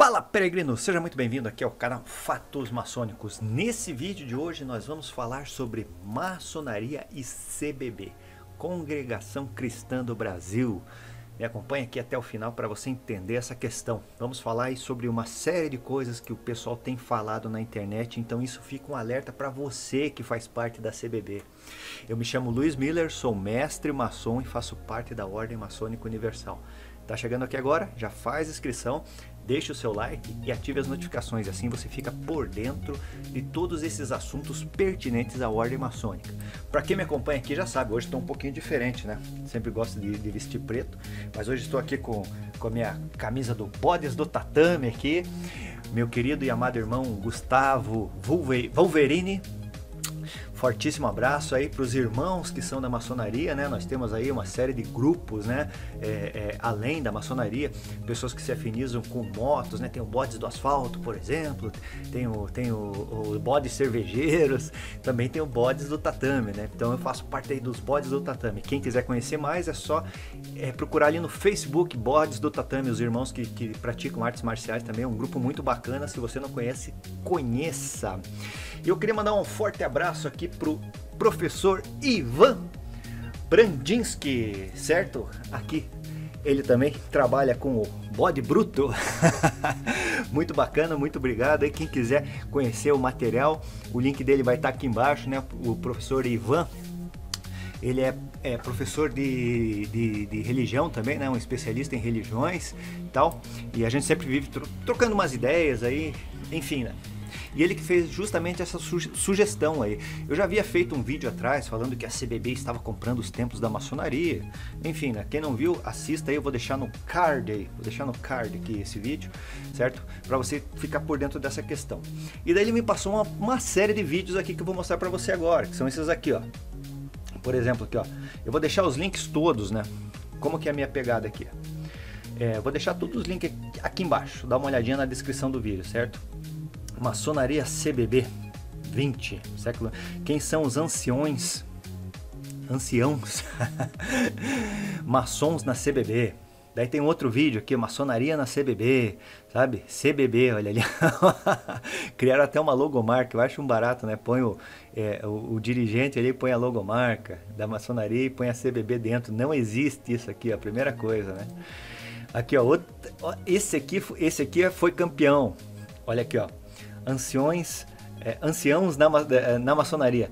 Fala peregrino, seja muito bem-vindo aqui ao canal Fatos Maçônicos. Nesse vídeo de hoje nós vamos falar sobre maçonaria e CBB, Congregação Cristã do Brasil. Me acompanha aqui até o final para você entender essa questão. Vamos falar aí sobre uma série de coisas que o pessoal tem falado na internet, então isso fica um alerta para você que faz parte da CBB. Eu me chamo Luiz Miller, sou mestre maçom e faço parte da Ordem Maçônica Universal. Tá chegando aqui agora? Já faz inscrição, deixe o seu like e ative as notificações, assim você fica por dentro de todos esses assuntos pertinentes à Ordem Maçônica. Para quem me acompanha aqui já sabe, hoje estou um pouquinho diferente, né? Sempre gosto de vestir preto, mas hoje estou aqui com a minha camisa do Bodes do Tatame aqui. Meu querido e amado irmão Gustavo Vulverini, fortíssimo abraço aí para os irmãos que são da maçonaria, né? Nós temos aí uma série de grupos, né? Além da maçonaria, pessoas que se afinizam com motos, né? Tem o Bodes do Asfalto, por exemplo, tem o Bodes Cervejeiros, também tem o Bodes do Tatame, né? Então eu faço parte aí dos Bodes do Tatame. Quem quiser conhecer mais é só procurar ali no Facebook Bodes do Tatame, os irmãos que praticam artes marciais também. É um grupo muito bacana, se você não conhece, conheça. E eu queria mandar um forte abraço aqui pro professor Ivan Brandinski, certo? Aqui ele também trabalha com o bode bruto. Muito bacana, muito obrigado. E quem quiser conhecer o material, o link dele vai estar aqui embaixo, né? O professor Ivan, ele é professor de religião também, né? Um especialista em religiões e tal. E a gente sempre vive trocando umas ideias aí, enfim, né? E ele que fez justamente essa sugestão aí. Eu já havia feito um vídeo atrás falando que a CBB estava comprando os templos da maçonaria. Enfim, né? Quem não viu, assista aí. Eu vou deixar no card aí. Vou deixar no card aqui esse vídeo, certo? Para você ficar por dentro dessa questão. E daí ele me passou uma série de vídeos aqui que eu vou mostrar para você agora. Que são esses aqui, ó. Por exemplo, aqui, ó. Eu vou deixar os links todos, né? Como que é a minha pegada aqui? Vou deixar todos os links aqui embaixo. Dá uma olhadinha na descrição do vídeo, certo? Maçonaria CBB 20, século. Quem são os anciões? Anciãos. Maçons na CBB. Daí tem outro vídeo aqui, maçonaria na CBB, sabe? CBB, olha ali. Criaram até uma logomarca, eu acho um barato, né? Põe o dirigente ali, põe a logomarca da maçonaria e põe a CBB dentro. Não existe isso aqui, a primeira coisa, né? Aqui, ó, esse aqui foi campeão. Olha aqui, ó. Anciãos na maçonaria,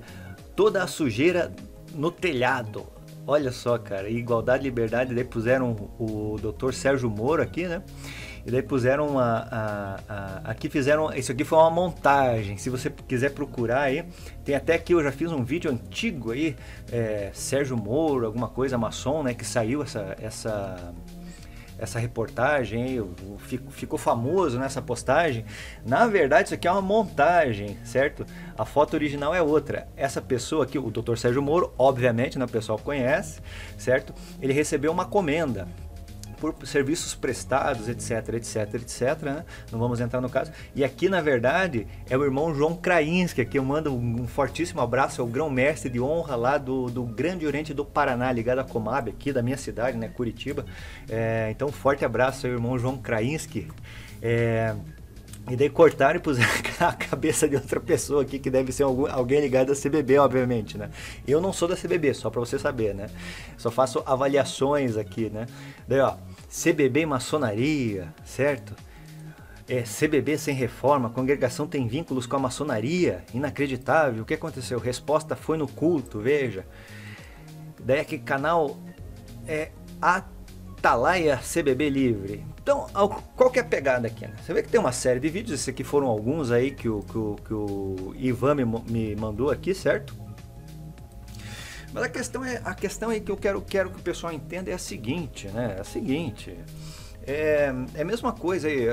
toda a sujeira no telhado. Olha só, cara, igualdade, liberdade. Daí puseram o Dr. Sérgio Moro aqui, né? E daí puseram aqui fizeram, isso aqui foi uma montagem. Se você quiser procurar aí, tem até que eu já fiz um vídeo antigo aí, Sérgio Moro, alguma coisa maçom, né? Que saiu essa reportagem aí, ficou famoso nessa postagem. Na verdade, isso aqui é uma montagem, certo? A foto original é outra. Essa pessoa aqui, o Dr. Sérgio Moro, obviamente, né, o pessoal conhece, certo? Ele recebeu uma comenda por serviços prestados, etc, etc, etc, né? Não vamos entrar no caso. E aqui, na verdade, é o irmão João Krainski, que eu mando um fortíssimo abraço, é o grão-mestre de honra lá do Grande Oriente do Paraná, ligado à Comab, aqui da minha cidade, né, Curitiba. Então, forte abraço ao irmão João Krainski. E daí cortaram e puseram a cabeça de outra pessoa aqui, que deve ser alguém ligado à CBB, obviamente, né? Eu não sou da CBB, só pra você saber, né? Só faço avaliações aqui, né? Daí, ó, CBB maçonaria, certo? CBB sem reforma, a congregação tem vínculos com a maçonaria, inacreditável, o que aconteceu? Resposta foi no culto, veja. Daí aqui, canal Atalaia CBB Livre. Então, qual que é a pegada aqui, né? Você vê que tem uma série de vídeos, esses aqui foram alguns aí que o Ivan me mandou aqui, certo? Mas a questão aí que eu quero que o pessoal entenda é a seguinte, né? É a seguinte, é a mesma coisa aí,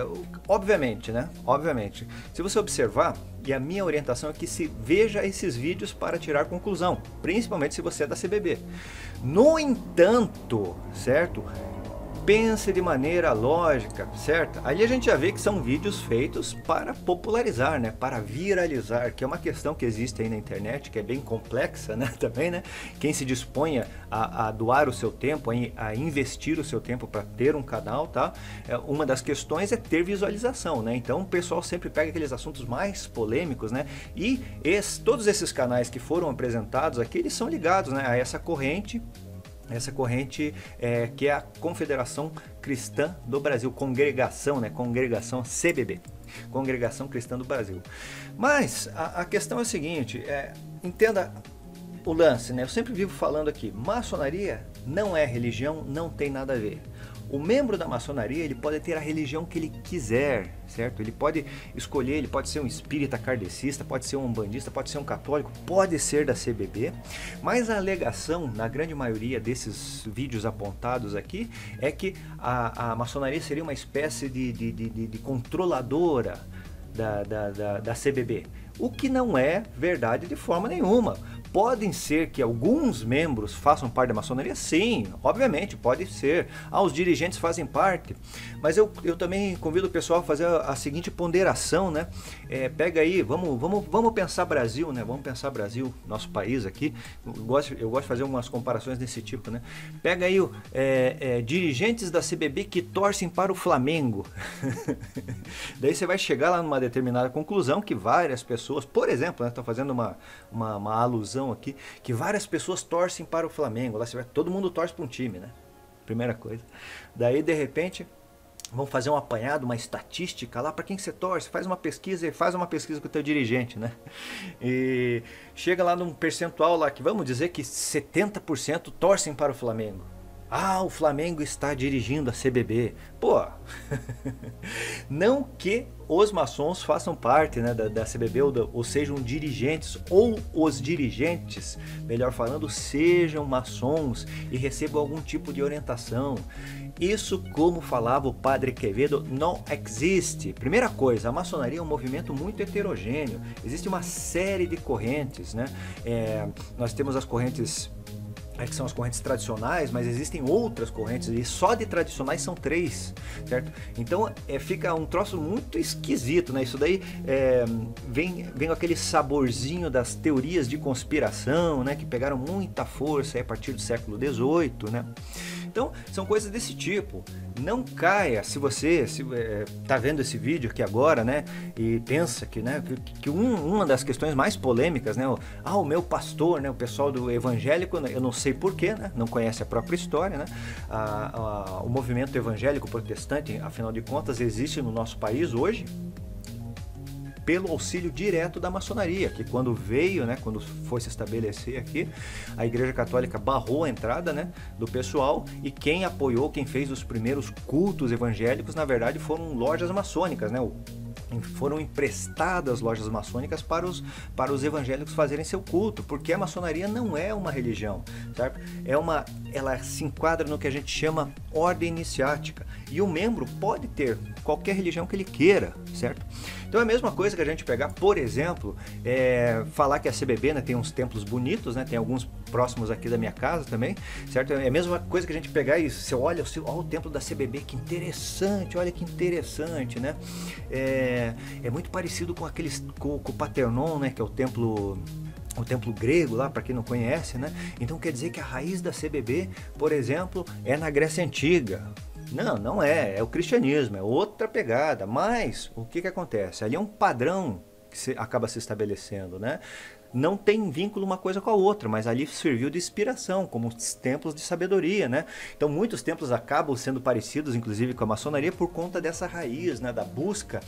obviamente, né? Obviamente. Se você observar, e a minha orientação é que se veja esses vídeos para tirar conclusão, principalmente se você é da CBB. No entanto, certo? pense de maneira lógica, certo? Ali a gente já vê que são vídeos feitos para popularizar, né? Para viralizar, que é uma questão que existe aí na internet, que é bem complexa, né? Também, né? Quem se dispõe a doar o seu tempo, a investir o seu tempo para ter um canal, tá? Uma das questões é ter visualização, né? Então o pessoal sempre pega aqueles assuntos mais polêmicos, né? E todos esses canais que foram apresentados aqui, eles são ligados, né, a essa corrente que é a Confederação Cristã do Brasil, congregação, né? Congregação CBB, Congregação Cristã do Brasil. Mas a questão é a seguinte, entenda o lance, né? Eu sempre vivo falando aqui, maçonaria não é religião, não tem nada a ver. O membro da maçonaria, ele pode ter a religião que ele quiser, certo? Ele pode escolher, ele pode ser um espírita kardecista, pode ser um umbandista, pode ser um católico, pode ser da CBB, mas a alegação, na grande maioria desses vídeos apontados aqui, é que a maçonaria seria uma espécie de controladora da CBB, o que não é verdade de forma nenhuma. Podem ser que alguns membros façam parte da maçonaria? Sim, obviamente, pode ser. Ah, os dirigentes fazem parte. Mas eu também convido o pessoal a fazer a seguinte ponderação, né? Pega aí, vamos pensar Brasil, né? Vamos pensar Brasil, nosso país aqui. Eu gosto de fazer algumas comparações desse tipo, né? Pega aí dirigentes da CBB que torcem para o Flamengo. Daí você vai chegar lá numa determinada conclusão que várias pessoas, por exemplo, né? Estou fazendo uma alusão aqui, que várias pessoas torcem para o Flamengo. Lá você vai, todo mundo torce para um time, né? Primeira coisa. Daí, de repente, vão fazer um apanhado, uma estatística lá para quem que você torce, faz uma pesquisa com o teu dirigente, né? E chega lá num percentual lá que vamos dizer que 70% torcem para o Flamengo. Ah, o Flamengo está dirigindo a CBB. Pô, não que os maçons façam parte, né, da CBB ou sejam dirigentes, ou os dirigentes, melhor falando, sejam maçons e recebam algum tipo de orientação. Isso, como falava o padre Quevedo, não existe. Primeira coisa, a maçonaria é um movimento muito heterogêneo. Existe uma série de correntes, né? Nós temos as correntes... que são as correntes tradicionais, mas existem outras correntes, e só de tradicionais são 3, certo? Então fica um troço muito esquisito, né? Isso daí vem aquele saborzinho das teorias de conspiração, né? Que pegaram muita força a partir do século XVIII, né? Então são coisas desse tipo. Não caia, se você está vendo esse vídeo aqui agora, né? E pensa que, né? Que uma das questões mais polêmicas, né? O meu pastor, né? O pessoal do evangélico, eu não sei porquê, né? Não conhece a própria história, né? O movimento evangélico protestante, afinal de contas, existe no nosso país hoje pelo auxílio direto da maçonaria, que quando veio, né, quando foi se estabelecer aqui, a Igreja Católica barrou a entrada, né, do pessoal, e quem apoiou, quem fez os primeiros cultos evangélicos, na verdade, foram lojas maçônicas, né? Foram emprestadas lojas maçônicas para os evangélicos fazerem seu culto, porque a maçonaria não é uma religião, certo? Ela se enquadra no que a gente chama ordem iniciática, e o membro pode ter qualquer religião que ele queira, certo? Então é a mesma coisa que a gente pegar, por exemplo, falar que a CBB, né, tem uns templos bonitos, né, tem alguns próximos aqui da minha casa também, certo? É a mesma coisa que a gente pegar e você olha, o templo da CBB, que interessante, olha que interessante, né? É muito parecido com aqueles, com o Paternon, né, que é o templo grego lá, para quem não conhece, né? Então quer dizer que a raiz da CBB, por exemplo, é na Grécia Antiga. Não, não é, é o cristianismo, é outra pegada, mas o que que acontece? Ali é um padrão que acaba se estabelecendo, né? Não tem vínculo uma coisa com a outra, mas ali serviu de inspiração, como os templos de sabedoria, né? Então muitos templos acabam sendo parecidos, inclusive, com a maçonaria por conta dessa raiz, né? Da busca,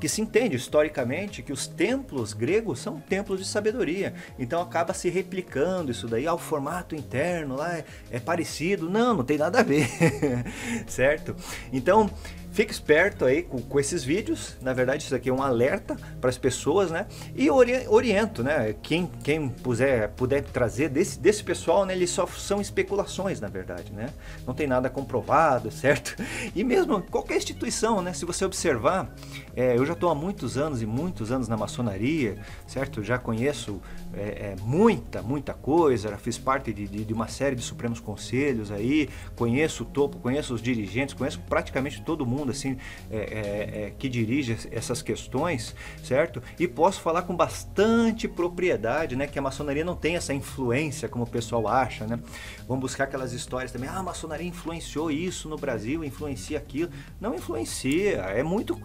que se entende historicamente que os templos gregos são templos de sabedoria. Então acaba se replicando isso daí ao formato interno, lá é parecido. Não, não tem nada a ver, certo? Então... Fique esperto aí com esses vídeos. Na verdade, isso aqui é um alerta para as pessoas, né? E oriento, né? Quem puder trazer desse pessoal, né? Eles só são especulações, na verdade, né? Não tem nada comprovado, certo? E mesmo qualquer instituição, né? Se você observar, eu já estou há muitos anos na maçonaria, certo? Já conheço muita coisa, já fiz parte de uma série de Supremos Conselhos aí, conheço o topo, conheço os dirigentes, conheço praticamente todo mundo assim que dirige essas questões, certo? E posso falar com bastante propriedade, né, que a maçonaria não tem essa influência como o pessoal acha, né? Vamos buscar aquelas histórias também, a maçonaria influenciou isso no Brasil, influencia aquilo. Não influencia, é muito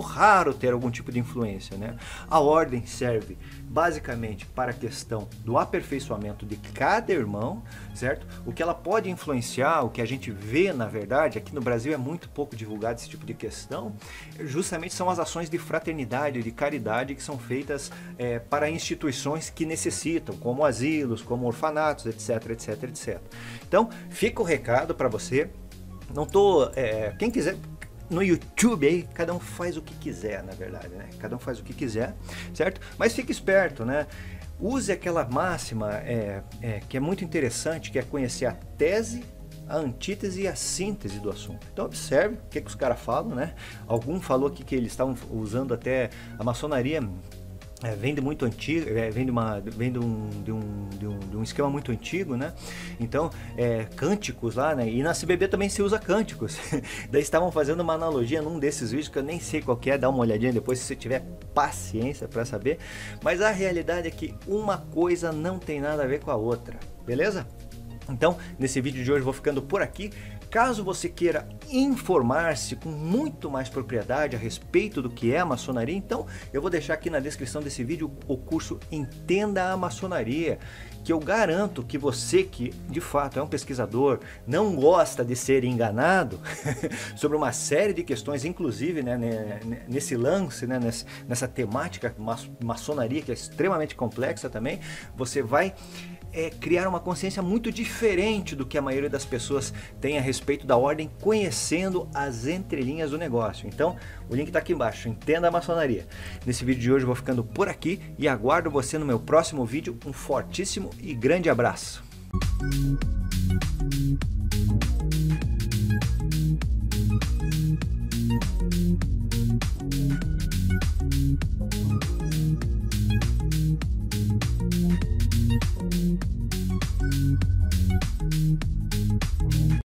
raro ter algum tipo de influência, né? A ordem serve basicamente para a questão do aperfeiçoamento de cada irmão, certo? O que ela pode influenciar, o que a gente vê na verdade, aqui no Brasil é muito pouco divulgado esse tipo de questão, justamente são as ações de fraternidade, de caridade que são feitas para instituições que necessitam, como asilos, como orfanatos, etc, etc, etc. Então, fica o recado para você, quem quiser... No YouTube aí, cada um faz o que quiser, na verdade, né? Cada um faz o que quiser, certo? Mas fique esperto, né? Use aquela máxima que é muito interessante, que é conhecer a tese, a antítese e a síntese do assunto. Então observe o que os caras falam, né? Algum falou aqui que eles estavam usando até a maçonaria... vem de um esquema muito antigo, né? Então, cânticos lá, né? E na CBB também se usa cânticos. Daí estavam fazendo uma analogia num desses vídeos, que eu nem sei qual que é, dá uma olhadinha depois, se você tiver paciência para saber. Mas a realidade é que uma coisa não tem nada a ver com a outra, beleza? Então, nesse vídeo de hoje eu vou ficando por aqui. Caso você queira informar-se com muito mais propriedade a respeito do que é a maçonaria, então eu vou deixar aqui na descrição desse vídeo o curso Entenda a Maçonaria, que eu garanto que você que de fato é um pesquisador, não gosta de ser enganado sobre uma série de questões, inclusive, né, nesse lance, né, nessa temática maçonaria que é extremamente complexa também, você vai... criar uma consciência muito diferente do que a maioria das pessoas tem a respeito da ordem, conhecendo as entrelinhas do negócio. Então, o link está aqui embaixo, Entenda a Maçonaria. Nesse vídeo de hoje eu vou ficando por aqui e aguardo você no meu próximo vídeo. Um fortíssimo e grande abraço!